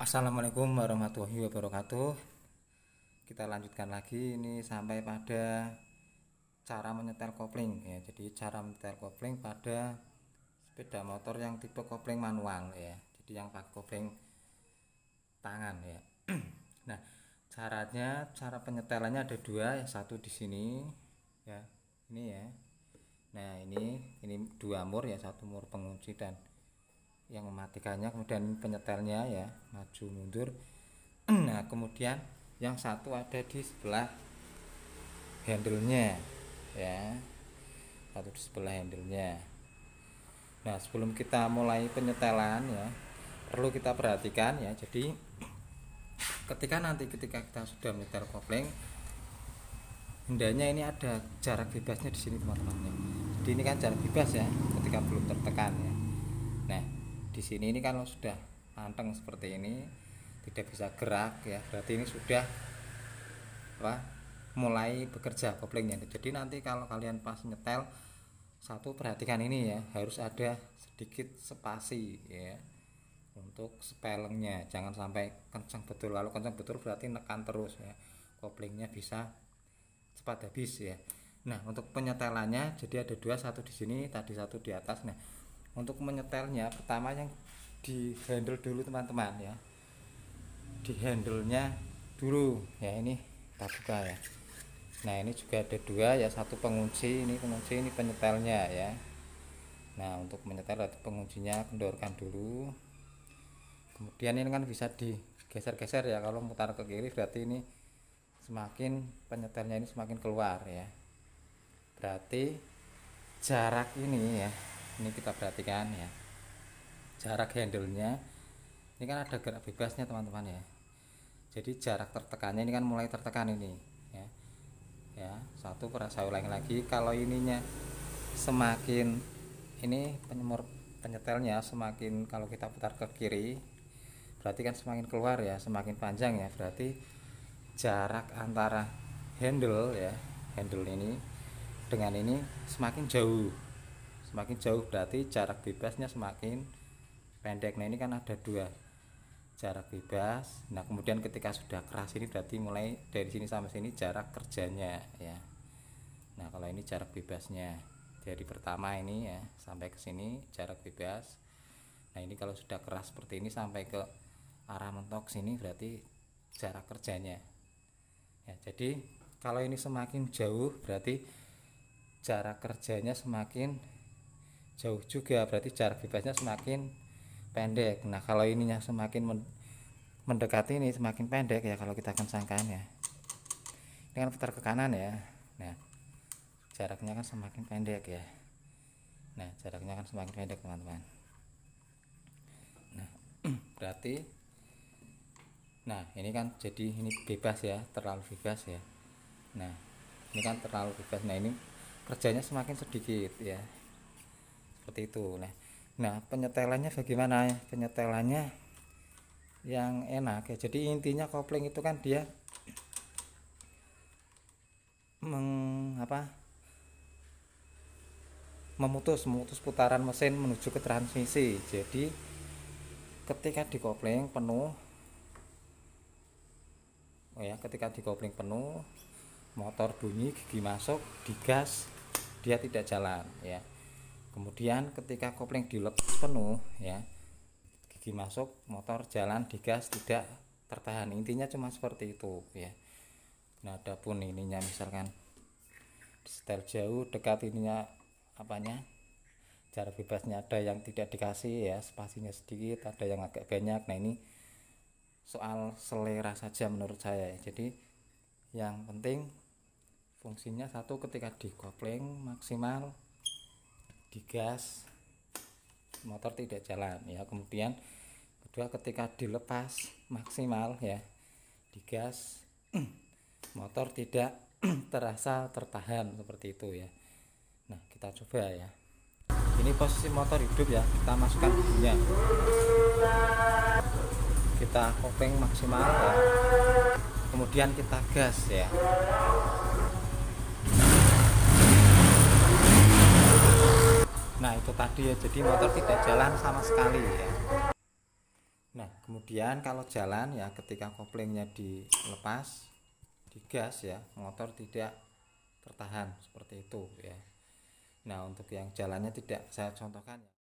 Assalamualaikum warahmatullahi wabarakatuh. Kita lanjutkan lagi ini sampai pada cara menyetel kopling ya. Jadi cara menyetel kopling pada sepeda motor yang tipe kopling manual ya. Jadi yang pakai kopling tangan ya. Nah, cara penyetelannya ada dua, satu di sini ya. Ini ya. Nah, ini dua mur ya, satu mur pengunci dan yang mematikannya, kemudian penyetelnya ya maju mundur. Nah, kemudian yang satu ada di sebelah handle-nya ya, satu di sebelah handle-nya. Nah, sebelum kita mulai penyetelan ya perlu kita perhatikan ya. Jadi ketika kita sudah menyetel kopling, hendaknya ini ada jarak bebasnya di sini teman-teman ya. Jadi ini kan jarak bebas ya ketika belum tertekan ya. Nah, di sini ini kalau sudah anteng seperti ini tidak bisa gerak ya, berarti ini sudah mulai bekerja koplingnya. Jadi nanti kalau kalian pas nyetel satu, perhatikan ini ya, harus ada sedikit spasi ya untuk spellingnya, jangan sampai kencang betul. Lalu kencang betul berarti nekan terus ya, koplingnya bisa cepat habis ya. Nah, untuk penyetelannya jadi ada dua, satu di sini tadi, satu di atas. Nah, untuk menyetelnya pertama yang di handle dulu teman-teman ya, di handle-nya dulu ya. Ini kita buka ya. Nah, ini juga ada dua ya, satu pengunci, ini pengunci, ini penyetelnya ya. Nah, untuk menyetel atau penguncinya kendorkan dulu, kemudian ini kan bisa digeser-geser ya. Kalau mutar ke kiri berarti ini semakin penyetelnya ini semakin keluar ya, berarti jarak ini ya. Ini kita perhatikan ya, jarak handle-nya ini kan ada gerak bebasnya teman-teman ya. Jadi jarak tertekannya ini kan mulai tertekan ini ya. Ya, satu, saya ulangi lagi, kalau ininya semakin ini penyetelnya semakin, kalau kita putar ke kiri berarti kan semakin keluar ya, semakin panjang ya. Berarti jarak antara handle ya, handle ini dengan ini semakin jauh. Semakin jauh berarti jarak bebasnya semakin pendek. Nah, ini kan ada dua jarak bebas. Nah, kemudian ketika sudah keras ini berarti mulai dari sini sampai sini jarak kerjanya ya. Nah, kalau ini jarak bebasnya dari pertama ini ya sampai ke sini jarak bebas. Nah, ini kalau sudah keras seperti ini sampai ke arah mentok sini berarti jarak kerjanya ya. Jadi kalau ini semakin jauh berarti jarak kerjanya semakin jauh juga, berarti jarak bebasnya semakin pendek. Nah, kalau ininya semakin mendekati ini semakin pendek ya. Kalau kita kencangkan ya, ini kan putar ke kanan ya. Nah, jaraknya kan semakin pendek ya. Nah, jaraknya kan semakin pendek teman-teman. Nah, berarti, nah ini kan jadi ini bebas ya, terlalu bebas ya. Nah, ini kan terlalu bebas. Nah, ini kerjanya semakin sedikit ya, seperti itu. Nah, penyetelannya bagaimana ya? Penyetelannya yang enak ya. Jadi intinya kopling itu kan dia memutus putaran mesin menuju ke transmisi. Jadi ketika dikopling penuh, oh ya, ketika dikopling penuh, motor bunyi, gigi masuk, digas, dia tidak jalan ya. Kemudian ketika kopling dilepas penuh ya, gigi masuk, motor jalan, digas, tidak tertahan. Intinya cuma seperti itu ya. Nah, adapun ininya misalkan setel jauh, dekat ininya jarak bebasnya ada yang tidak dikasih ya, spasinya sedikit, ada yang agak banyak. Nah, ini soal selera saja menurut saya. Jadi yang penting fungsinya satu, ketika dikopling maksimal, digas, motor tidak jalan ya. Kemudian kedua, ketika dilepas maksimal ya, digas, motor tidak terasa tertahan, seperti itu ya. Nah, kita coba ya. Ini posisi motor hidup ya, kita masukkan giginya, kita kopling maksimal ya. Kemudian kita gas ya. Nah, itu tadi ya, jadi motor tidak jalan sama sekali ya. Nah, kemudian kalau jalan ya ketika koplingnya dilepas, digas ya, motor tidak tertahan seperti itu ya. Nah, untuk yang jalannya tidak saya contohkan ya.